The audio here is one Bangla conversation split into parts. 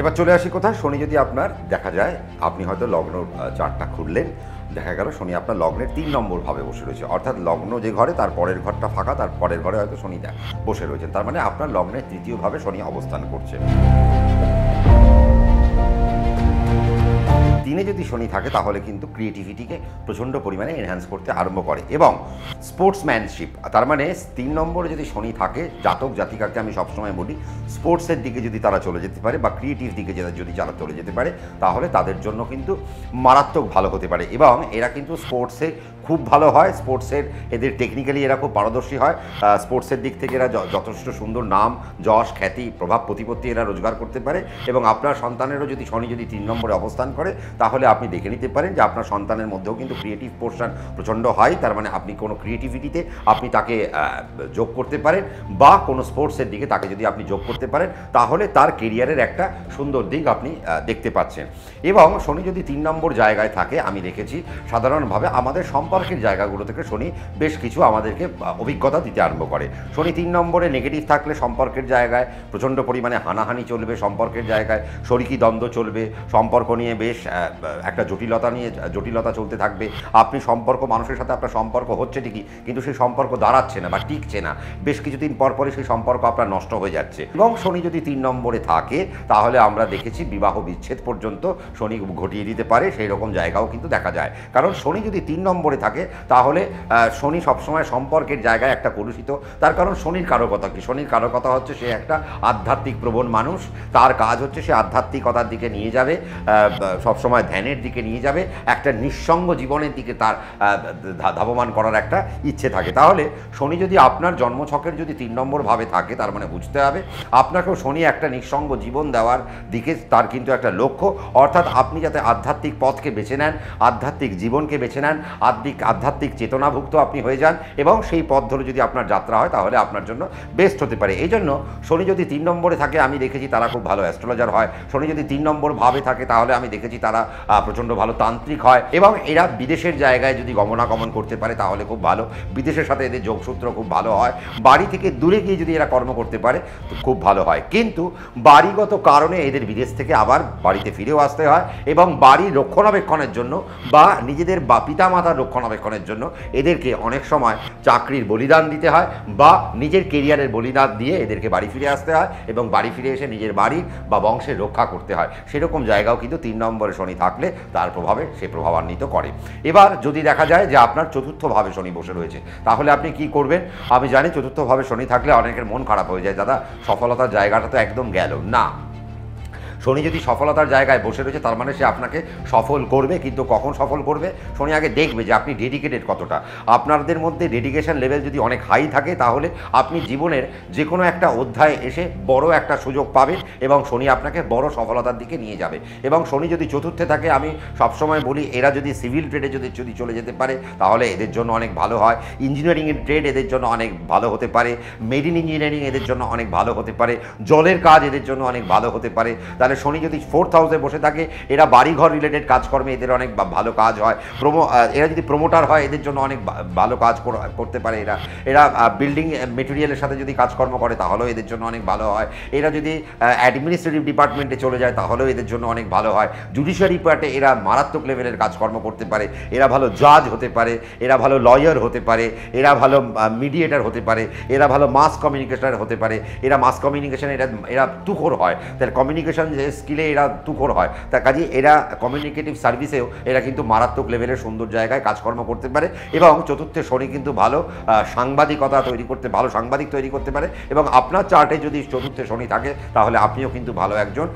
এবার চলে আসি কোথায়, শনি যদি আপনার দেখা যায় আপনি হয়তো লগ্ন চারটা খুললেন, দেখা গেল শনি আপনার লগ্নের 3 নম্বর ভাবে বসে রয়েছে, অর্থাৎ লগ্ন যে ঘরে তার পরের ঘরটা ফাঁকা, তার পরের ঘরে হয়তো শনি বসে রয়েছেন, তার মানে আপনার লগ্নের 3য় ভাবে শনি অবস্থান করছে। 3-এ যদি শনি থাকে তাহলে কিন্তু ক্রিয়েটিভিটিকে প্রচণ্ড পরিমাণে এনহ্যান্স করতে আরম্ভ করে এবং স্পোর্টসম্যানশিপ, তার মানে 3 নম্বরে যদি শনি থাকে জাতক জাতিকাকে আমি সবসময় বলি স্পোর্টসের দিকে যদি তারা চলে যেতে পারে বা ক্রিয়েটিভ দিকে যদি তারা চলে যেতে পারে তাহলে তাদের জন্য কিন্তু মারাত্মক ভালো হতে পারে এবং এরা কিন্তু স্পোর্টসে খুব ভালো হয়, স্পোর্টসের এদের টেকনিক্যালি এরা খুব পারদর্শী হয়, স্পোর্টসের দিক থেকে এরা যথেষ্ট সুন্দর নাম যশ খ্যাতি প্রভাব প্রতিপত্তি এরা রোজগার করতে পারে এবং আপনার সন্তানেরও যদি শনি 3 নম্বরে অবস্থান করে তাহলে আপনি দেখে নিতে পারেন যে আপনার সন্তানের মধ্যেও কিন্তু ক্রিয়েটিভ পোর্শন প্রচণ্ড হয়, তার মানে আপনি কোনো ক্রিয়েটিভিটিতে আপনি তাকে যোগ করতে পারেন বা কোনো স্পোর্টসের দিকে তাকে যদি আপনি যোগ করতে পারেন তাহলে তার কেরিয়ারের একটা সুন্দর দিক আপনি দেখতে পাচ্ছেন। এবং শনি যদি 3 নম্বর জায়গায় থাকে আমি দেখেছি সাধারণভাবে আমাদের সম্পর্কের জায়গাগুলো থেকে শনি বেশ কিছু আমাদেরকে অভিজ্ঞতা দিতে আরম্ভ করে। শনি 3 নম্বরে নেগেটিভ থাকলে সম্পর্কের জায়গায় প্রচণ্ড পরিমাণে হানাহানি চলবে, সম্পর্কের জায়গায় শরিকি দ্বন্দ্ব চলবে, সম্পর্ক নিয়ে বেশ একটা জটিলতা চলতে থাকবে। আপনি সম্পর্ক মানুষের সাথে আপনার সম্পর্ক হচ্ছে ঠিকই কিন্তু সেই সম্পর্ক দাঁড়াচ্ছে না বা টিকছে না, বেশ কিছুদিন পরপরই সেই সম্পর্ক আপনার নষ্ট হয়ে যাচ্ছে। এবং শনি যদি 3 নম্বরে থাকে তাহলে আমরা দেখেছি বিবাহ বিচ্ছেদ পর্যন্ত শনি ঘটিয়ে দিতে পারে, সেই রকম জায়গাও কিন্তু দেখা যায়, কারণ শনি যদি 3 নম্বরে থাকে তাহলে শনি সবসময় সম্পর্কের জায়গায় একটা কলুষিত, তার কারণ শনির কারকতা কি, শনির কারকতা হচ্ছে সে একটা আধ্যাত্মিক প্রবণ মানুষ, তার কাজ হচ্ছে সে আধ্যাত্মিকতার দিকে নিয়ে যাবে, সবসময় ধ্যানের দিকে নিয়ে যাবে, একটা নিঃসঙ্গ জীবনের দিকে তার ধাবমান করার একটা ইচ্ছে থাকে। তাহলে শনি যদি আপনার জন্মছকের যদি 3 নম্বর ভাবে থাকে তার মানে বুঝতে হবে আপনাকেও শনি একটা নিঃসঙ্গ জীবন দেওয়ার দিকে তার কিন্তু একটা লক্ষ্য, অর্থাৎ আপনি যাতে আধ্যাত্মিক পথকে বেছে নেন, আধ্যাত্মিক জীবনকে বেছে নেন, আধ্যাত্মিক চেতনাভুক্ত আপনি হয়ে যান এবং সেই পথ ধরে যদি আপনার যাত্রা হয় তাহলে আপনার জন্য বেস্ট হতে পারে। এই জন্য শনি যদি 3 নম্বরে থাকে আমি দেখেছি তারা খুব ভালো অ্যাস্ট্রোলজার হয়, শনি যদি 3 নম্বর ভাবে থাকে তাহলে আমি দেখেছি তারা প্রচণ্ড ভালো তান্ত্রিক হয় এবং এরা বিদেশের জায়গায় যদি গমনাগমন করতে পারে তাহলে খুব ভালো, বিদেশের সাথে এদের যোগসূত্র খুব ভালো হয়, বাড়ি থেকে দূরে গিয়ে যদি এরা কর্ম করতে পারে তো খুব ভালো হয়, কিন্তু বাড়িগত কারণে এদের বিদেশ থেকে আবার বাড়িতে ফিরেও আসতে হয় এবং বাড়ির রক্ষণাবেক্ষণের জন্য বা নিজেদের বা পিতামাতার রক্ষণাবেক্ষণের জন্য এদেরকে অনেক সময় চাকরির বলিদান দিতে হয় বা নিজের কেরিয়ারের বলিদান দিয়ে এদেরকে বাড়ি ফিরে আসতে হয় এবং বাড়ি ফিরে এসে নিজের বাড়ির বা বংশের রক্ষা করতে হয়, সেরকম জায়গাও কিন্তু 3 নম্বরে শনি থাকলে তার প্রভাবে সে প্রভাবান্বিত করে। এবার যদি দেখা যায় যে আপনার 4র্থ ভাবে শনি বসে রয়েছে তাহলে আপনি কি করবেন? আমি জানি 4র্থ ভাবে শনি থাকলে অনেকের মন খারাপ হয়ে যায়, দাদা সফলতার জায়গাটা তো একদম গেল না, শনি যদি সফলতার জায়গায় বসে রয়েছে তার মানে সে আপনাকে সফল করবে, কিন্তু কখন সফল করবে শনি আগে দেখবে যে আপনি ডেডিকেটেড কতটা, আপনাদের মধ্যে ডেডিকেশন লেভেল যদি অনেক হাই থাকে তাহলে আপনি জীবনের যে কোনো একটা অধ্যায়ে এসে বড় একটা সুযোগ পাবেন এবং শনি আপনাকে বড় সফলতার দিকে নিয়ে যাবে। এবং শনি যদি 4র্থে থাকে আমি সবসময় বলি এরা যদি সিভিল ট্রেডে যদি চলে যেতে পারে তাহলে এদের জন্য অনেক ভালো হয়, ইঞ্জিনিয়ারিংয়ের ট্রেড এদের জন্য অনেক ভালো হতে পারে, মেরিন ইঞ্জিনিয়ারিং এদের জন্য অনেক ভালো হতে পারে, জলের কাজ এদের জন্য অনেক ভালো হতে পারে। তাহলে শনি যদি 4th হাউসে বসে থাকে এরা বাড়িঘর রিলেটেড কাজকর্মে এদের অনেক ভালো কাজ হয়, এরা যদি প্রমোটার হয় এদের জন্য অনেক ভালো কাজ করতে পারে, এরা বিল্ডিং মেটেরিয়ালের সাথে যদি কাজকর্ম করে তাহলেও এদের জন্য অনেক ভালো হয়, এরা যদি অ্যাডমিনিস্ট্রেটিভ ডিপার্টমেন্টে চলে যায় তাহলেও এদের জন্য অনেক ভালো হয়, জুডিশিয়ারি পার্টে এরা মারাত্মক লেভেলের কাজকর্ম করতে পারে, এরা ভালো জাজ হতে পারে, এরা ভালো লয়ার হতে পারে, এরা ভালো মিডিয়েটার হতে পারে, এরা ভালো মাস কমিউনিকেশন হতে পারে, এরা মাস কমিউনিকেশন এরা তুখোর হয়, তার কমিউনিকেশন স্কিলে এরা তুখর হয়, তার কাজে এরা কমিউনিকেটিভ সার্ভিসেও এরা কিন্তু মারাত্মক লেভেলের সুন্দর জায়গায় কাজকর্ম করতে পারে। এবং 4র্থে শনি কিন্তু ভালো সাংবাদিকতা তৈরি করতে, ভালো সাংবাদিক তৈরি করতে পারে এবং আপনার চার্টে যদি 4র্থে শনি থাকে তাহলে আপনিও কিন্তু ভালো একজন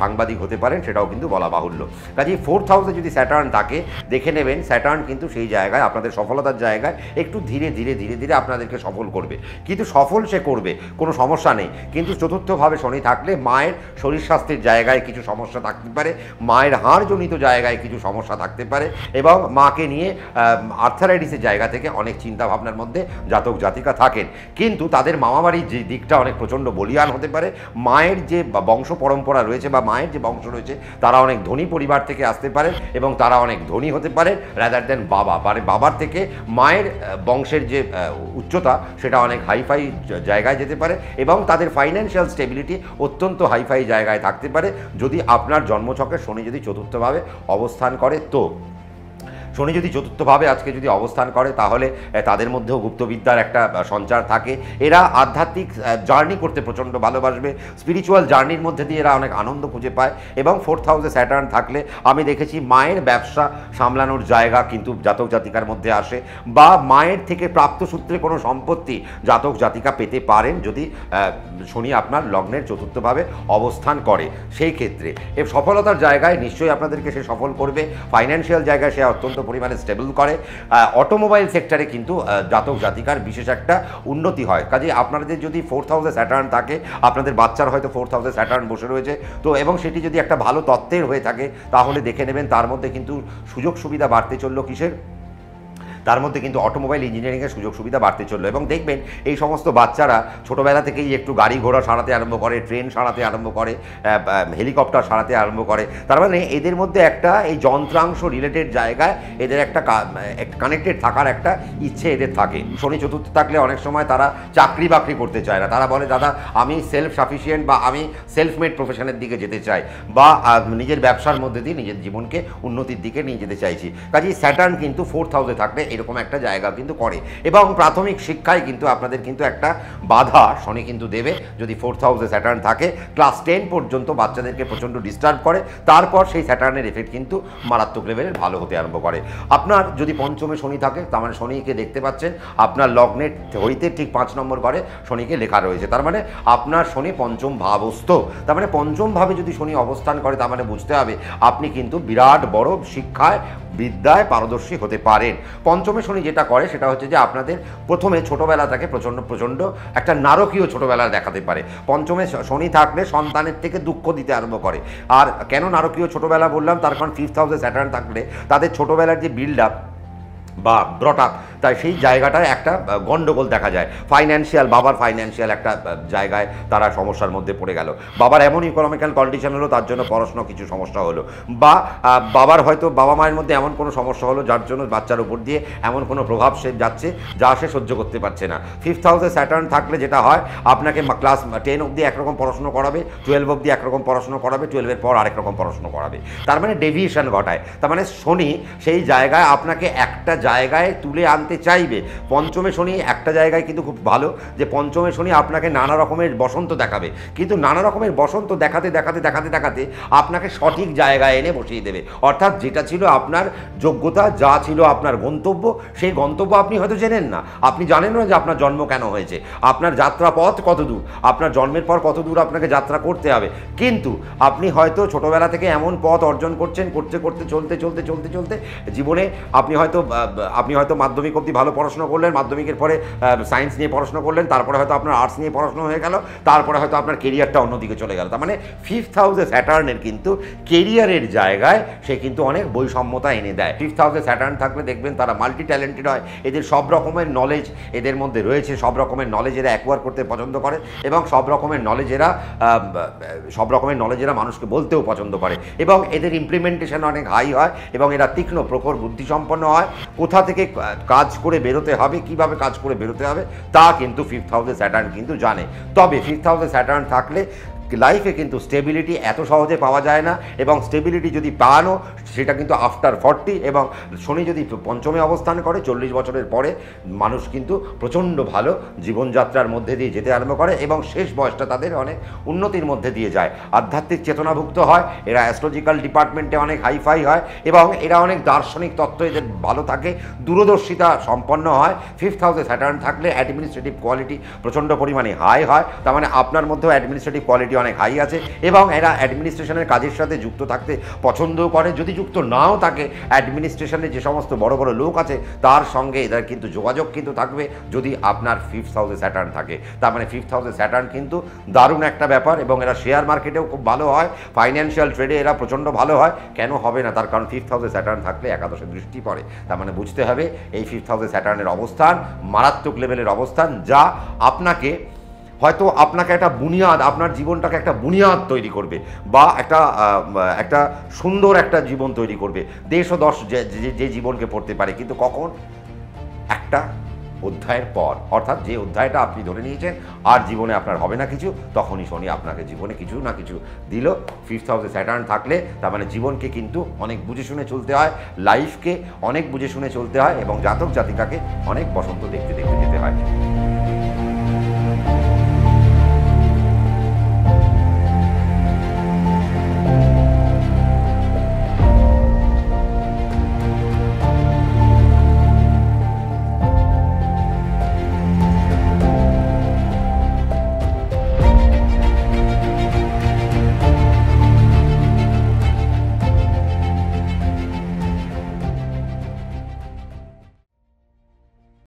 সাংবাদিক হতে পারেন, সেটাও কিন্তু বলা বাহুল্য। কাজে 4th হাউসে যদি স্যাটার্ন থাকে দেখে নেবেন স্যাটার্ন কিন্তু সেই জায়গায় আপনাদের সফলতার জায়গায় একটু ধীরে ধীরে ধীরে ধীরে আপনাদেরকে সফল করবে, কিন্তু সফল সে করবে কোনো সমস্যা নেই, কিন্তু 4র্থভাবে শনি থাকলে মায়ের শরীর স্বাস্থ্যের জায়গায় কিছু সমস্যা থাকতে পারে, মায়ের হাড়জনিত জায়গায় কিছু সমস্যা থাকতে পারে এবং মাকে নিয়ে আর্থারাইটিসের জায়গা থেকে অনেক চিন্তাভাবনার মধ্যে জাতক জাতিকা থাকেন, কিন্তু তাদের মামাবাড়ির যে দিকটা অনেক প্রচণ্ড বলিয়ান হতে পারে, মায়ের যে বংশ পরম্পরা রয়েছে বা মায়ের যে বংশ রয়েছে তারা অনেক ধনী পরিবার থেকে আসতে পারে এবং তারা অনেক ধনী হতে পারে রাদার দেন বাবা, মানে বাবার থেকে মায়ের বংশের যে উচ্চতা সেটা অনেক হাইফাই জায়গায় যেতে পারে এবং তাদের ফাইন্যান্সিয়াল স্টেবিলিটি অত্যন্ত হাইফাই জায়গায় থাকে থাকতে পারে যদি আপনার জন্মছকে শনি যদি চতুর্থভাবে অবস্থান করে। তো শনি যদি চতুর্থভাবে আজকে যদি অবস্থান করে তাহলে তাদের মধ্যেও গুপ্তবিদ্যার একটা সঞ্চার থাকে। এরা আধ্যাত্মিক জার্নি করতে প্রচণ্ড ভালোবাসবে, স্পিরিচুয়াল জার্নির মধ্যে দিয়ে এরা অনেক আনন্দ খুঁজে পায়। এবং ফোর্থ হাউসে স্যাটার্ন থাকলে আমি দেখেছি মায়ের ব্যবসা সামলানোর জায়গা কিন্তু জাতক জাতিকার মধ্যে আসে, বা মায়ের থেকে প্রাপ্ত সূত্রে কোনো সম্পত্তি জাতক জাতিকা পেতে পারেন যদি শনি আপনার লগ্নের চতুর্থভাবে অবস্থান করে। সেই ক্ষেত্রে সফলতার জায়গায় নিশ্চয়ই আপনাদেরকে সে সফল করবে, ফাইন্যান্সিয়াল জায়গায় সে অত্যন্ত পরিমাণে স্টেবল করে। অটোমোবাইল সেক্টরে কিন্তু জাতক জাতিকার বিশেষ একটা উন্নতি হয়। কাজে আপনাদের যদি ফোর্থ হাউসে স্যাটার্ন থাকে, আপনাদের বাচ্চার হয়তো ফোর্থ হাউসে স্যাটার্ন বসে রয়েছে, তো এবং সেটি যদি একটা ভালো তত্ত্বের হয়ে থাকে তাহলে দেখে নেবেন তার মধ্যে কিন্তু সুযোগ সুবিধা বাড়তে চলল। কিসের? তার মধ্যে কিন্তু অটোমোবাইল ইঞ্জিনিয়ারিংয়ের সুযোগ সুবিধা বাড়তে চললো। এবং দেখবেন এই সমস্ত বাচ্চারা ছোটোবেলা থেকেই একটু গাড়ি ঘোড়া সারাতে আরম্ভ করে, ট্রেন সারাতে আরম্ভ করে, হেলিকপ্টার সারাতে আরম্ভ করে। তার মানে এদের মধ্যে একটা এই যন্ত্রাংশ রিলেটেড জায়গায় এদের একটা কানেক্টেড থাকার একটা ইচ্ছে এদের থাকে। শনি চতুর্থ থাকলে অনেক সময় তারা চাকরি বাকরি করতে চায় না, তারা বলে দাদা আমি সেলফ সাফিসিয়েন্ট বা আমি সেলফ মেড প্রফেশনের দিকে যেতে চাই, বা নিজের ব্যবসার মধ্যে দিয়ে নিজের জীবনকে উন্নতির দিকে নিয়ে যেতে চাইছি। কাজেই স্যাটার্ন কিন্তু ফোর্থ হাউসে থাকলে এরকম একটা জায়গা কিন্তু করে। এবং প্রাথমিক শিক্ষায় কিন্তু আপনাদের কিন্তু একটা বাধা শনি কিন্তু দেবে যদি ফোর্থ হাউসে স্যাটার্ন থাকে। ক্লাস 10 পর্যন্ত বাচ্চাদেরকে প্রচণ্ড ডিস্টার্ব করে, তারপর সেই স্যাটার্নের এফেক্ট কিন্তু মারাত্মক লেভেলের ভালো হতে আরম্ভ করে। আপনার যদি পঞ্চমে শনি থাকে, তার মানে শনিকে দেখতে পাচ্ছেন আপনার লগ্নের হইতে ঠিক 5 নম্বর ঘরে শনিকে লেখা রয়েছে, তার মানে আপনার শনি পঞ্চম ভাবস্থ। তার মানে পঞ্চমভাবে যদি শনি অবস্থান করে তার মানে বুঝতে হবে আপনি কিন্তু বিরাট বড় শিক্ষায় বিদ্যায় পারদর্শী হতে পারেন। পঞ্চমে শনি যেটা করে সেটা হচ্ছে যে আপনাদের প্রথমে ছোটোবেলা থেকে প্রচণ্ড একটা নারকীয় ছোটোবেলা দেখাতে পারে। পঞ্চমে শনি থাকলে সন্তানের থেকে দুঃখ দিতে আরম্ভ করে। আর কেন নারকীয় ছোটোবেলা বললাম, তার কারণ ফিফথ হাউসে স্যাটার্ন থাকলে তাদের ছোটোবেলার যে বিল্ড আপ বা ব্রট আপ, তাই সেই জায়গাটায় একটা গণ্ডগোল দেখা যায়। ফাইন্যান্সিয়াল, বাবার ফাইন্যান্সিয়াল একটা জায়গায় তারা সমস্যার মধ্যে পড়ে গেল, বাবার এমন ইকোনমিক্যাল কন্ডিশন হলো তার জন্য পড়াশোনা কিছু সমস্যা হলো, বা বাবার হয়তো বাবা মায়ের মধ্যে এমন কোনো সমস্যা হলো যার জন্য বাচ্চার উপর দিয়ে এমন কোনো প্রভাব সে যাচ্ছে যা সে সহ্য করতে পারছে না। ফিফথ হাউসে স্যাটার্ন থাকলে যেটা হয়, আপনাকে ক্লাস 10 অবধি একরকম পড়াশুনো করাবে, 12 অবধি একরকম পড়াশুনো করাবে, 12-এর পর আরেক রকম পড়াশুনো করাবে। তার মানে ডেভিয়েশন ঘটায়। তার মানে শনি সেই জায়গায় আপনাকে একটা জায়গায় তুলে আনতে চাইবে। পঞ্চমে শনি একটা জায়গায় কিন্তু খুব ভালো যে পঞ্চমে শনি আপনাকে নানা রকমের বসন্ত দেখাবে, কিন্তু নানা রকমের বসন্ত দেখাতে দেখাতে দেখাতে দেখাতে আপনাকে সঠিক জায়গায় এনে বসিয়ে দেবে। অর্থাৎ যেটা ছিল আপনার যোগ্যতা, যা ছিল আপনার গন্তব্য, সেই গন্তব্য আপনি হয়তো জেনেন না, আপনি জানেন না যে আপনার জন্ম কেন হয়েছে, আপনার যাত্রা পথ কত দূর, আপনার জন্মের পর কত দূর আপনাকে যাত্রা করতে হবে, কিন্তু আপনি হয়তো ছোটোবেলা থেকে এমন পথ অর্জন করছেন, করতে করতে চলতে চলতে চলতে চলতে জীবনে আপনি হয়তো মাধ্যমিক অবধি ভালো পড়াশোনা করলেন, মাধ্যমিকের পরে সায়েন্স নিয়ে পড়াশোনা করলেন, তারপরে হয়তো আপনার আর্টস নিয়ে পড়াশোনা হয়ে গেল, তারপরে হয়তো আপনার কেরিয়ারটা অন্যদিকে চলে গেল। তার মানে ফিফথ হাউসে স্যাটার্নের কিন্তু কেরিয়ারের জায়গায় সে কিন্তু অনেক বৈষম্যতা এনে দেয়। ফিফথ হাউসে স্যাটার্ন থাকলে দেখবেন তারা মাল্টি ট্যালেন্টেড হয়, এদের সব রকমের নলেজ এদের মধ্যে রয়েছে, সব রকমের নলেজ এরা অ্যাকোয়ার করতে পছন্দ করে, এবং সব রকমের নলেজ এরা মানুষকে বলতেও পছন্দ করে, এবং এদের ইমপ্লিমেন্টেশন অনেক হাই হয়, এবং এরা তীক্ষ্ণ প্রখর বুদ্ধিসম্পন্ন হয়। কোথা থেকে কাজ করে বেরোতে হবে, কিভাবে কাজ করে বেরোতে হবে তা কিন্তু ফিফথ হাউসে স্যাটার্ন কিন্তু জানে। তবে ফিফথ হাউসে স্যাটার্ন থাকলে লাইফে কিন্তু স্টেবিলিটি এত সহজে পাওয়া যায় না, এবং স্টেবিলিটি যদি পানো সেটা কিন্তু আফটার 40, এবং শনি যদি পঞ্চমে অবস্থান করে 40 বছরের পরে মানুষ কিন্তু প্রচণ্ড ভালো জীবনযাত্রার মধ্যে দিয়ে যেতে আরম্ভ করে, এবং শেষ বয়সটা তাদের অনেক উন্নতির মধ্যে দিয়ে যায়। আধ্যাত্মিক চেতনাভুক্ত হয় এরা, অ্যাস্ট্রোলজিক্যাল ডিপার্টমেন্টে অনেক হাইফাই হয়, এবং এরা অনেক দার্শনিক তত্ত্ব এদের ভালো থাকে, দূরদর্শিতা সম্পন্ন হয়। ফিফথ হাউসে স্যাটার্ন থাকলে অ্যাডমিনিস্ট্রেটিভ কোয়ালিটি প্রচণ্ড পরিমাণে হাই হয়, তার মানে আপনার মধ্যেও অ্যাডমিনিস্ট্রেটিভ কোয়ালিটি অনেক হাই আছে, এবং এরা অ্যাডমিনিস্ট্রেশনের কাজের সাথে যুক্ত থাকতে পছন্দ করে। যদি যুক্ত নাও থাকে অ্যাডমিনিস্ট্রেশনের যে সমস্ত বড় বড় লোক আছে তার সঙ্গে এদের কিন্তু যোগাযোগ কিন্তু থাকবে যদি আপনার ফিফথ হাউসে স্যাটার্ন থাকে। তার মানে ফিফথ হাউসে স্যাটার্ন কিন্তু দারুণ একটা ব্যাপার, এবং এরা শেয়ার মার্কেটেও খুব ভালো হয়, ফাইন্যান্সিয়াল ট্রেডে এরা প্রচণ্ড ভালো হয়। কেন হবে না? তার কারণ ফিফথ হাউসে স্যাটার্ন থাকলে একাদশে দৃষ্টি পড়ে। তার মানে বুঝতে হবে এই ফিফথ হাউসে স্যাটার্নের অবস্থান মারাত্মক লেভেলের অবস্থান, যা আপনাকে একটা বুনিয়াদ, আপনার জীবনটাকে একটা বুনিয়াদ তৈরি করবে, বা একটা সুন্দর একটা জীবন তৈরি করবে, দেশ ও দশ যে জীবনকে পড়তে পারে, কিন্তু কখন একটা অধ্যায়ের পর, অর্থাৎ যে অধ্যায়টা আপনি ধরে নিয়েছেন আর জীবনে আপনার হবে না কিছু, তখনই শনি আপনাকে জীবনে কিছু না কিছু দিল। ফিফথ হাউসে স্যাটার্ন থাকলে তার মানে জীবনকে কিন্তু অনেক বুঝে শুনে চলতে হয়, লাইফকে অনেক বুঝে শুনে চলতে হয় এবং জাতক জাতিকাকে অনেক বসন্ত দেখতে দেখতে যেতে হয়।